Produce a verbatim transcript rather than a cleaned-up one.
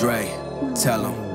Dre, tell him.